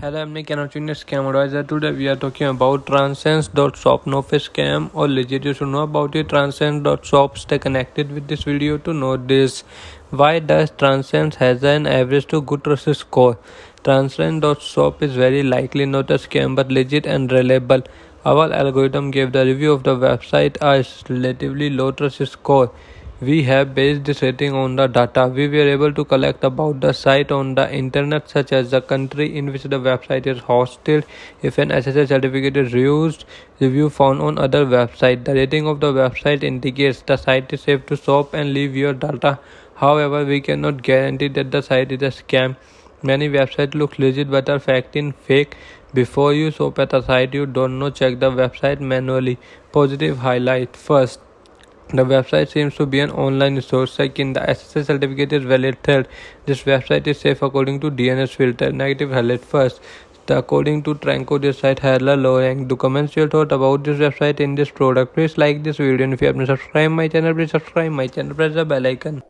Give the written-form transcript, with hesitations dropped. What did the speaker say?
Hello, I'm Nick and I'm tuning in Scam Advisor. Today we are talking about Transcend.shop. Know if it's scam or legit, you should know about it. Transcend.shop, stay connected with this video to know this. Why does Transcend has an average to good trust score? Transcend.shop is very likely not a scam but legit and reliable. Our algorithm gave the review of the website a relatively low trust score. We have based this rating on the data we were able to collect about the site on the internet, such as the country in which the website is hosted, if an SSL certificate is used, review found on other websites. The rating of the website indicates the site is safe to shop and leave your data. However, we cannot guarantee that the site is a scam. Many websites look legit but are fake. Before you shop at a site you don't know, check the website manually. Positive highlight. First, the website seems to be an online resource. Second, the SSL certificate is valid. Third, this website is safe according to DNS filter. Negative highlight. First, according to Tranco, this site has a low rank. Do comment your thought about this website and this product. Please like this video, and if you haven't subscribed my channel, please subscribe my channel. Press the bell icon.